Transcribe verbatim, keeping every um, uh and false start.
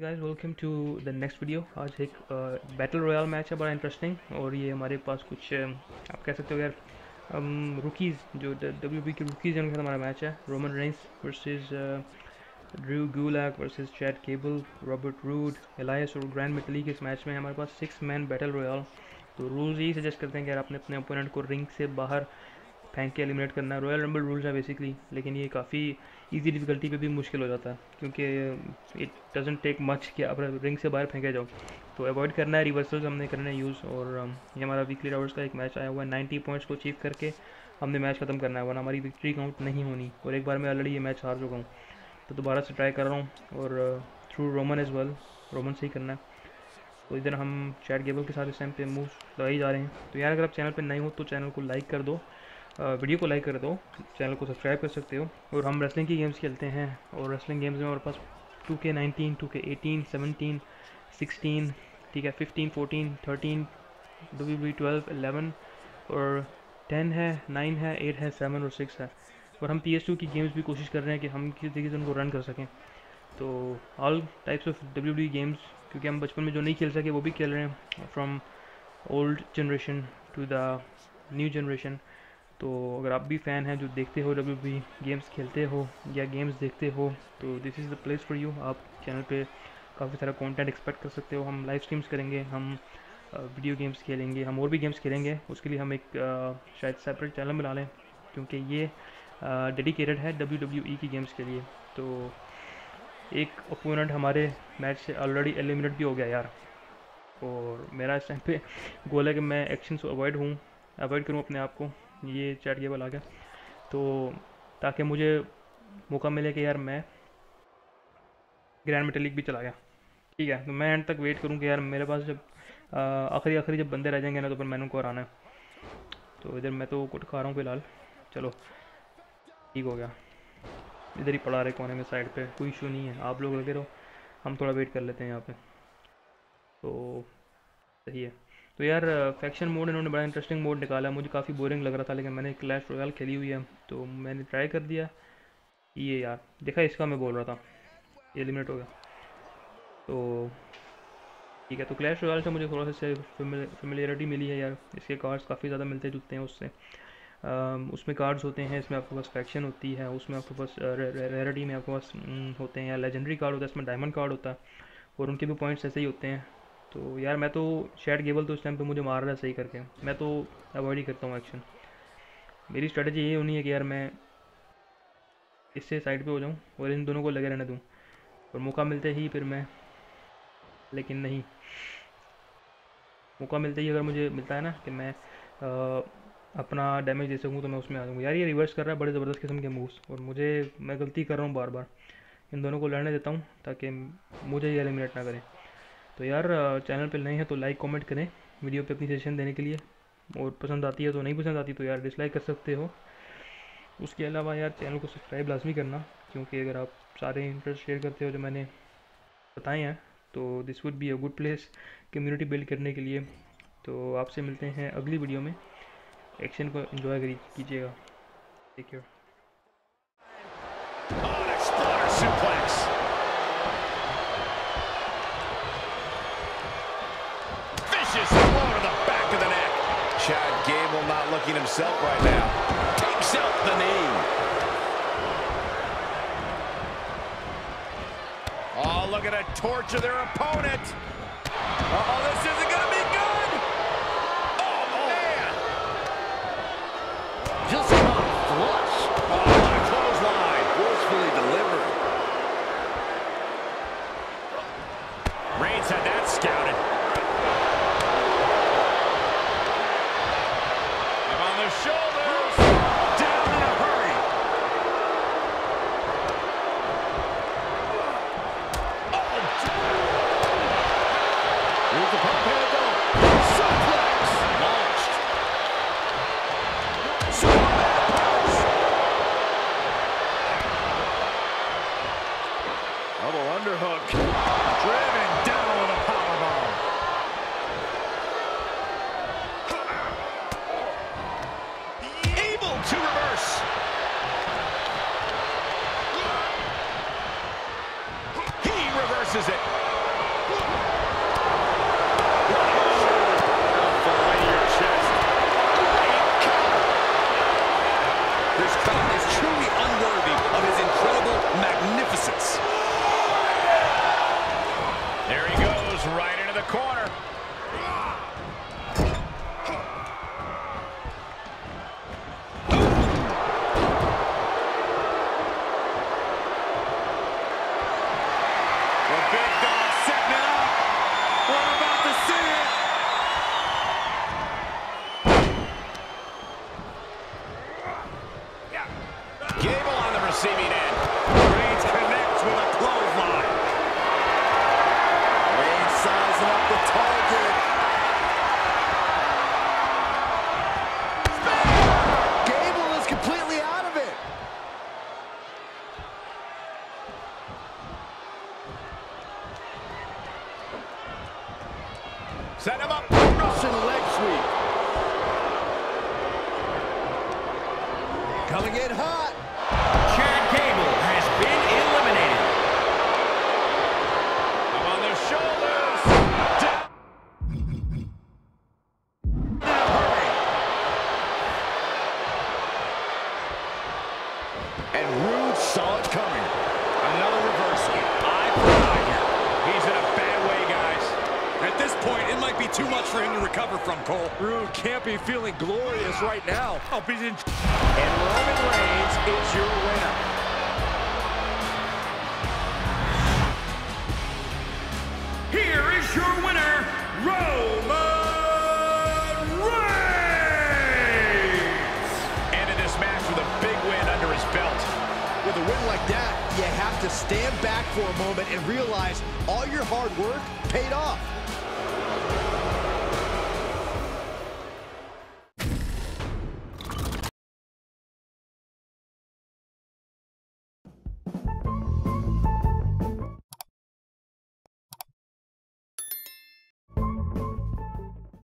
Guys welcome to the next video. आज एक battle royal match है, बड़ा इंटरेस्टिंग। और ये हमारे पास कुछ आप कह सकते हो यार रुकीज़, जो डब्ल्यूबी के रुकीज़ हैं, उनके साथ हमारा मैच है। Roman Reigns versus Drew Gulak versus Chad Gable, Robert Roode, Elias और ग्रैंड मेटलिक। इस मैच में हमारे पास सिक्स मैन बैटल रॉयल। तो रूल्स यही सजेस्ट करते हैं कि यार आपने अपने ओपोनेंट को रिंग से बाहर फेंक के एलिमिनेट करना। रॉयल रंबल रूल्स है बेसिकली, लेकिन ये काफ़ी इजी डिफिकल्टी पे भी मुश्किल हो जाता है क्योंकि इट डजेंट टेक मच कि आप रिंग से बाहर फेंके जाओ। तो अवॉइड करना है, रिवर्सल्स हमने करना है यूज़। और ये हमारा वीकली राउंड्स का एक मैच आया हुआ है। नाइन्टी पॉइंट्स को अचीव करके हमने मैच ख़त्म करना है, वरना हमारी विक्ट्री काउंट नहीं होनी। और एक बार मैं ऑलरेडी ये मैच हार चुका हूँ, तो दोबारा से ट्राई कर रहा हूँ, और through Roman as well, Roman से ही करना है। तो इधर हम चैड गेबल के साथ इस टाइम पे मूव लगाई जा रहे हैं। तो यार अगर आप चैनल पे नए हो तो चैनल को लाइक कर दो, वीडियो को लाइक कर दो, चैनल को सब्सक्राइब कर सकते हो। और हम रेसलिंग की गेम्स खेलते हैं, और रेसलिंग गेम्स में हमारे पास two K nineteen, two K eighteen, seventeen, sixteen, ठीक है, fifteen, fourteen, thirteen, WB twelve, eleven और टेन है, नाइन है, एट है, सेवन और सिक्स है। और हम पी एस टू की गेम्स भी कोशिश कर रहे हैं कि हम किस तरीके से उनको रन कर सकें। तो all types of W D games, क्योंकि हम बचपन में जो नहीं खेल सके वो भी खेल रहे हैं, from old generation to the new generation. तो अगर आप भी फ़ैन हैं जो देखते हो डब्ल्यू बी गेम्स, खेलते हो या गेम्स देखते हो, तो this is the place for you. आप चैनल पे काफ़ी सारा कंटेंट एक्सपेक्ट कर सकते हो। हम लाइव स्ट्रीम्स करेंगे, हम वीडियो गेम्स खेलेंगे, हम और भी गेम्स खेलेंगे। उसके लिए हम एक आ, शायद सेपरेट चैनल बना लें, क्योंकि ये डेडिकेटेड है डब्ल्यू डब्ल्यू ई की गेम्स के लिए। तो एक ओपोनेंट हमारे मैच से ऑलरेडी एलिमिनेट भी हो गया यार, और मेरा इस टाइम पे गोल है कि मैं एक्शन से अवॉइड हूँ अवॉइड करूँ अपने आप को। ये चैट गेबल आ गया, तो ताकि मुझे मौका मिले कि यार मैं ग्रैंड मेटलिक भी चला गया, ठीक है। तो मैं एंड तक वेट करूँ कि यार मेरे पास जब आखिरी आखिरी जब बंदे रह जाएंगे ना, तो फिर मैंने उनको हराना है। तो इधर मैं तो कुट खा रहा हूँ फिलहाल, चलो ठीक हो गया। इधर ही पड़ा रहे कोने में साइड पे, कोई इशू नहीं है, आप लोग लगे रहो, हम थोड़ा वेट कर लेते हैं यहाँ पे। तो सही है। तो यार फैक्शन मोड इन्होंने बड़ा इंटरेस्टिंग मोड निकाला, मुझे काफ़ी बोरिंग लग रहा था, लेकिन मैंने क्लैश रॉयल खेली हुई है तो मैंने ट्राई कर दिया। ये यार देखा, इसका मैं बोल रहा था एलिमिनेट हो गया, तो ठीक है। तो क्लैश रॉयल से मुझे थोड़ा सा फेमिलियरिटी मिली है यार, इसके कार्ड्स काफ़ी ज़्यादा मिलते जुलते हैं उससे। Uh, उसमें कार्ड्स होते हैं, इसमें आपके पास फैक्शन होती है, उसमें आपके पास रेयरिटी में आपके पास होते हैं लेजेंडरी कार्ड होता है, इसमें डायमंड कार्ड होता है, और उनके भी पॉइंट्स ऐसे ही होते हैं। तो यार मैं तो चैड गेबल तो उस टाइम पे मुझे मार रहा है सही करके, मैं तो अवॉइड ही करता हूँ एक्शन। मेरी स्ट्रेटजी ये होनी है कि यार मैं इससे साइड पर हो जाऊँ और इन दोनों को लगे रहने दूँ, और मौका मिलते ही फिर मैं, लेकिन नहीं, मौका मिलते ही अगर मुझे मिलता है ना कि मैं आ, अपना डैमेज दे सकूँ, तो मैं उसमें आ जाऊँगा। यार ये रिवर्स कर रहा है बड़े ज़बरदस्त किस्म के मूव्स, और मुझे मैं गलती कर रहा हूँ बार बार, इन दोनों को लड़ने देता हूँ ताकि मुझे ये एलिमिनेट ना करें। तो यार चैनल पे नए हैं तो लाइक कमेंट करें वीडियो पे अपनी सजेशन देने के लिए, और पसंद आती है तो, नहीं पसंद आती तो यार डिसलाइक कर सकते हो। उसके अलावा यार चैनल को सब्सक्राइब लाजमी करना, क्योंकि अगर आप सारे इंटरेस्ट शेयर करते हो जो मैंने बताए हैं, तो this would be a good place community build करने के लिए। तो आपसे मिलते हैं अगली वीडियो में, एक्शन को एंजॉय कीजिएगा, take care. Vicious blow to the back of the neck. Chad Gable not looking himself right now. Takes out the knee. Oh, look at a torch of their opponent. Uh-oh, this isn't gonna be good. Just caught flush. Oh, what a clothesline. Forcefully delivered. Reigns had that scouted. Up on the shoulders. Down in a hurry. Oh, here's the pump handle. Suplex. Launched. Double underhook, driven down with a powerbomb. Able to reverse. He reverses it. Set him up. Russian leg sweep. Coming in hot. Chad Gable has been eliminated. Up on their shoulders. Down. Now hurry. And Roode saw it coming. Another reversal. He's in a bad way, guys. At this point, it might be too much for him to recover from, Cole. Roode can't be feeling glorious right now. Oh, he's in. And Roman Reigns is your winner. Here is your winner, Roman Reigns! Ended this match with a big win under his belt. With a win like that, you have to stand back for a moment and realize all your hard work paid off.